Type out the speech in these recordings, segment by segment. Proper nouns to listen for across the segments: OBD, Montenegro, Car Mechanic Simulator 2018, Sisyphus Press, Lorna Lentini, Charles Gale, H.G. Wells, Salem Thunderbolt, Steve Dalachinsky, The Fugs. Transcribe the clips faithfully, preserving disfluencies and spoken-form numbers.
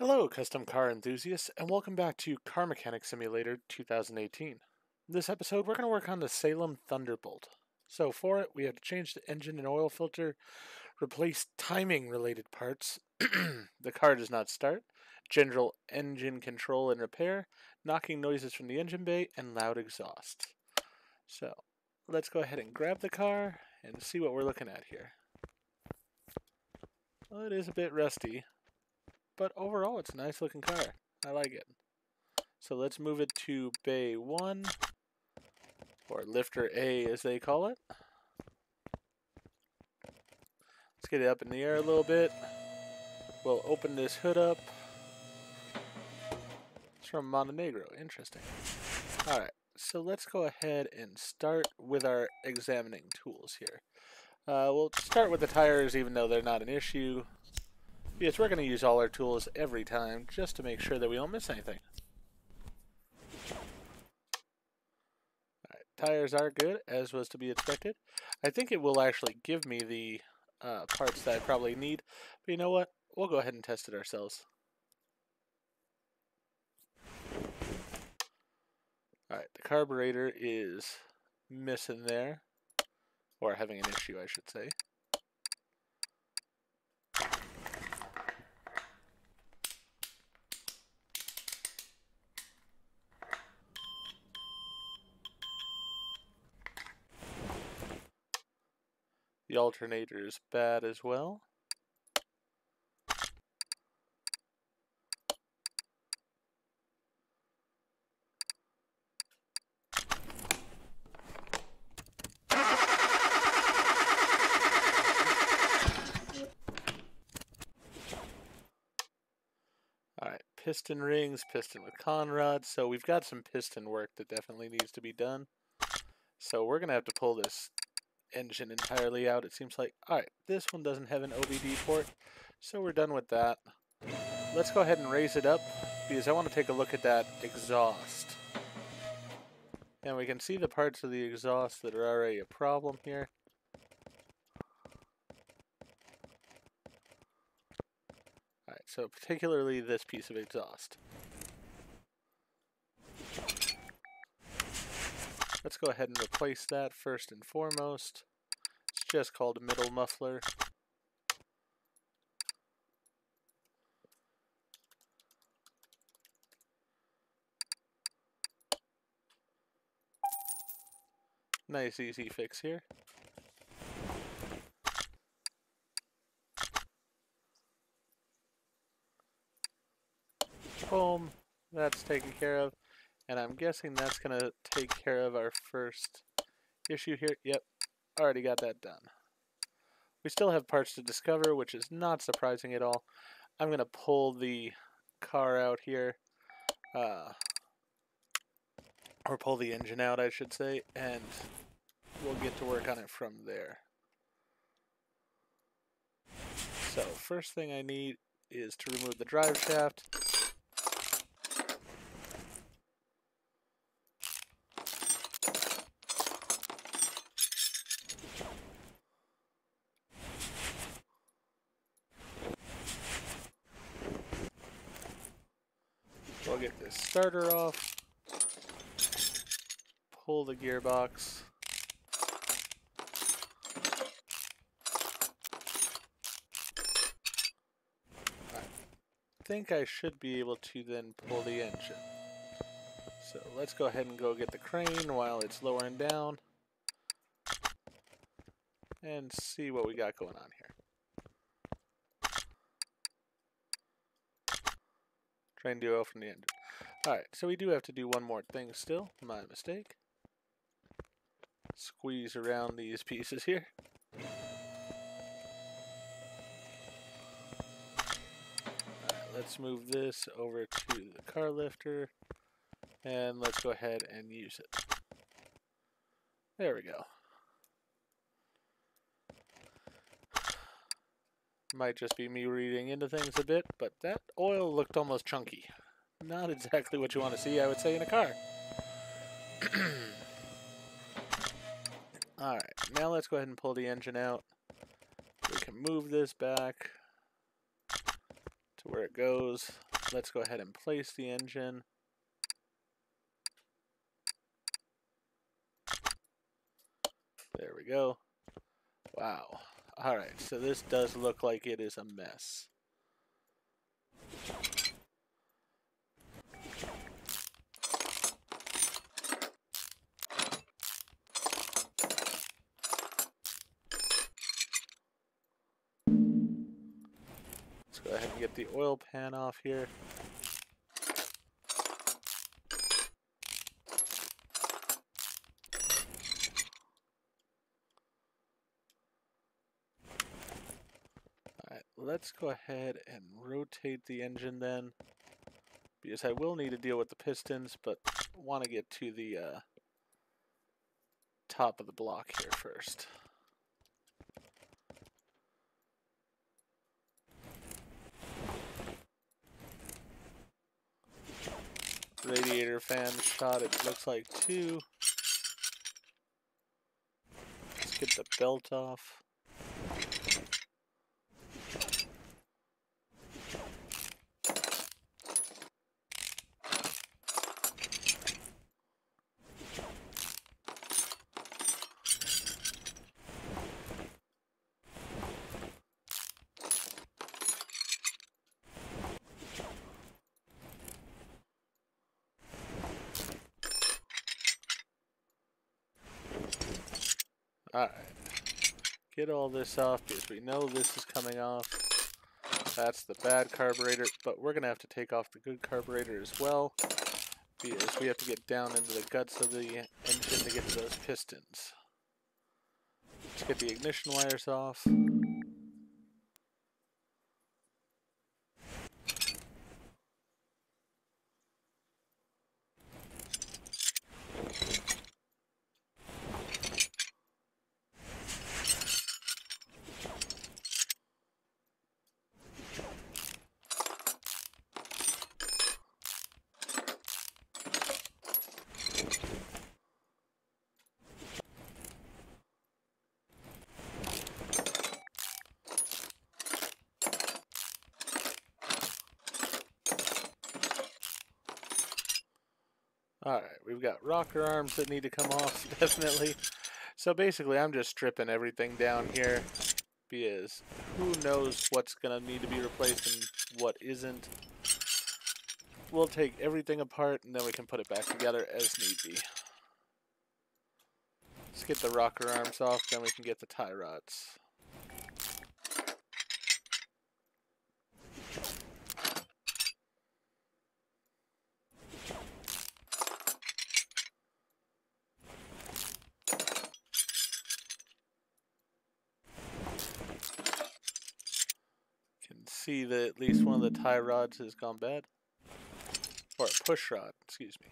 Hello custom car enthusiasts, and welcome back to Car Mechanic Simulator twenty eighteen. In this episode we're going to work on the Salem Thunderbolt. So for it we had to change the engine and oil filter, replace timing related parts, the car does not start, general engine control and repair, knocking noises from the engine bay, and loud exhaust. So let's go ahead and grab the car and see what we're looking at here. Well, it is a bit rusty. But overall, it's a nice looking car. I like it. So let's move it to bay one, or lifter A as they call it. Let's get it up in the air a little bit. We'll open this hood up. It's from Montenegro, interesting. All right, so let's go ahead and start with our examining tools here. Uh, we'll start with the tires, even though they're not an issue. Yes, we're going to use all our tools every time just to make sure that we don't miss anything. Alright, tires are good, as was to be expected. I think it will actually give me the uh, parts that I probably need, but you know what? We'll go ahead and test it ourselves. Alright, the carburetor is missing there, or having an issue, I should say. The alternator is bad as well. Alright, piston rings, piston with con rods. So we've got some piston work that definitely needs to be done. So we're going to have to pull this engine entirely out, it seems like. Alright, this one doesn't have an O B D port, so we're done with that. Let's go ahead and raise it up, because I want to take a look at that exhaust. And we can see the parts of the exhaust that are already a problem here. Alright, so particularly this piece of exhaust. Let's go ahead and replace that first and foremost. It's just called a middle muffler. Nice easy fix here. Boom, that's taken care of. And I'm guessing that's going to take care of our first issue here. Yep, already got that done. We still have parts to discover, which is not surprising at all. I'm going to pull the car out here, uh, or pull the engine out, I should say, and we'll get to work on it from there. So first thing I need is to remove the drive shaft. We'll get this starter off, pull the gearbox, I think I should be able to then pull the engine. So let's go ahead and go get the crane while it's lowering down and see what we got going on here. Train duo from the engine. Alright, so we do have to do one more thing still. My mistake. Squeeze around these pieces here. All right, let's move this over to the car lifter. And let's go ahead and use it. There we go. Might just be me reading into things a bit, but that oil looked almost chunky. Not exactly what you want to see, I would say, in a car. Alright, now let's go ahead and pull the engine out. We can move this back to where it goes. Let's go ahead and place the engine. There we go. Wow. All right, so this does look like it is a mess. Let's go ahead and get the oil pan off here. Let's go ahead and rotate the engine then, because I will need to deal with the pistons, but want to get to the uh, top of the block here first. Radiator fan shot, it looks like two. Let's get the belt off. Alright, get all this off because we know this is coming off. That's the bad carburetor, but we're going to have to take off the good carburetor as well, because we have to get down into the guts of the engine to get to those pistons. Let's get the ignition wires off. Alright, we've got rocker arms that need to come off, definitely. So basically, I'm just stripping everything down here, because who knows what's going to need to be replaced and what isn't. We'll take everything apart, and then we can put it back together as need be. Let's get the rocker arms off, then we can get the tie rods. See that at least one of the tie rods has gone bad, or a push rod, excuse me.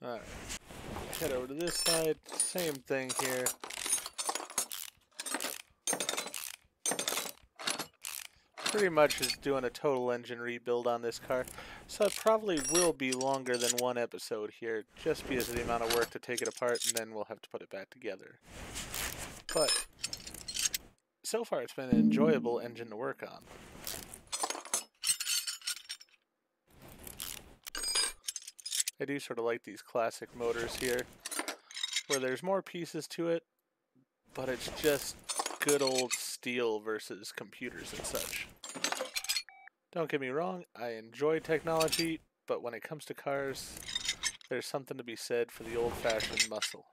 Alright, head over to this side, same thing here. Pretty much is doing a total engine rebuild on this car, so it probably will be longer than one episode here, just because of the amount of work to take it apart, and then we'll have to put it back together. But, so far it's been an enjoyable engine to work on. I do sort of like these classic motors here, where there's more pieces to it, but it's just good old steel versus computers and such. Don't get me wrong, I enjoy technology, but when it comes to cars, there's something to be said for the old-fashioned muscle.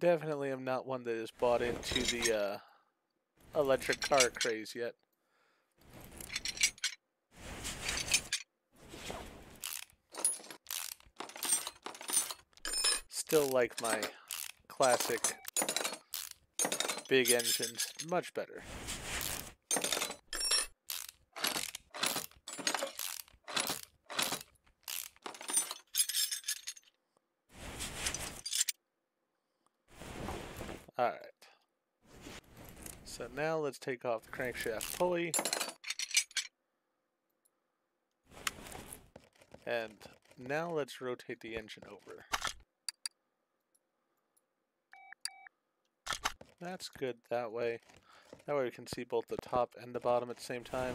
Definitely am not one that is bought into the, uh, electric car craze yet. Still like my classic big engines much better. Alright. So now let's take off the crankshaft pulley. And now let's rotate the engine over. That's good that way. That way we can see both the top and the bottom at the same time.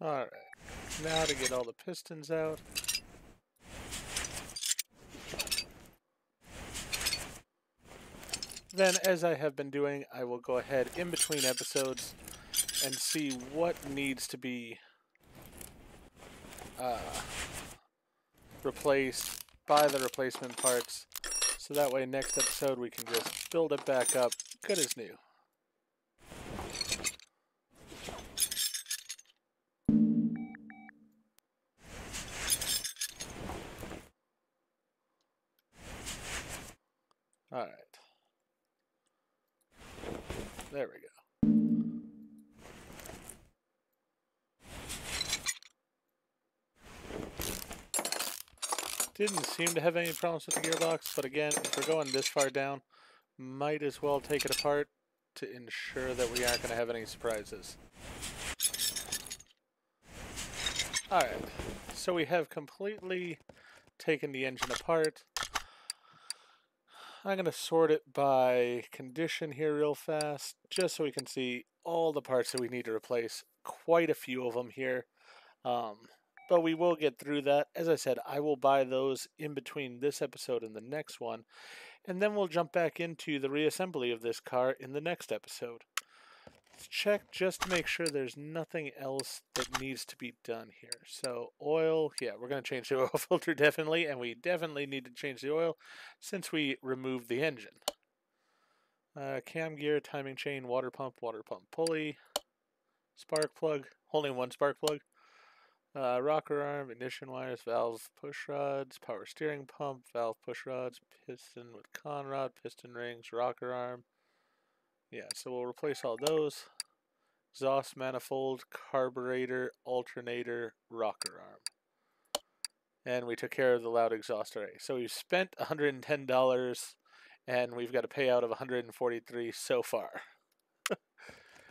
Alright, now to get all the pistons out. Then, as I have been doing, I will go ahead in between episodes and see what needs to be uh, replaced by the replacement parts. So that way, next episode, we can just build it back up good as new. Alright. There we go. Didn't seem to have any problems with the gearbox, but again, if we're going this far down, might as well take it apart to ensure that we aren't going to have any surprises. Alright, so we have completely taken the engine apart. I'm going to sort it by condition here real fast, just so we can see all the parts that we need to replace. Quite a few of them here, um, but we will get through that. As I said, I will buy those in between this episode and the next one, and then we'll jump back into the reassembly of this car in the next episode. Let's check just to make sure there's nothing else that needs to be done here. So oil, yeah, we're going to change the oil filter definitely, and we definitely need to change the oil since we removed the engine. Uh, cam gear, timing chain, water pump, water pump pulley, spark plug, only one spark plug, uh, rocker arm, ignition wires, valve push rods, power steering pump, valve push rods, piston with con rod, piston rings, rocker arm. Yeah, so we'll replace all those. Exhaust manifold, carburetor, alternator, rocker arm. And we took care of the loud exhaust array. So we've spent one hundred ten dollars and we've got a payout of one hundred forty-three dollars so far.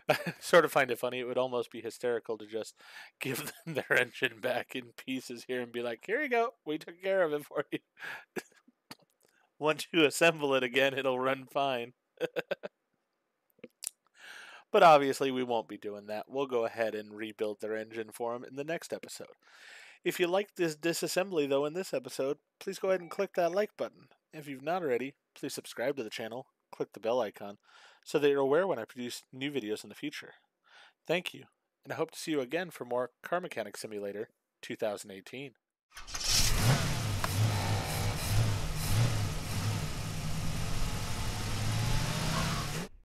I sort of find it funny. It would almost be hysterical to just give them their engine back in pieces here and be like, here you go, we took care of it for you. Once you assemble it again, it'll run fine. But obviously we won't be doing that. We'll go ahead and rebuild their engine for them in the next episode. If you liked this disassembly though in this episode, please go ahead and click that like button. If you've not already, please subscribe to the channel, click the bell icon, so that you're aware when I produce new videos in the future. Thank you, and I hope to see you again for more Car Mechanic Simulator twenty eighteen.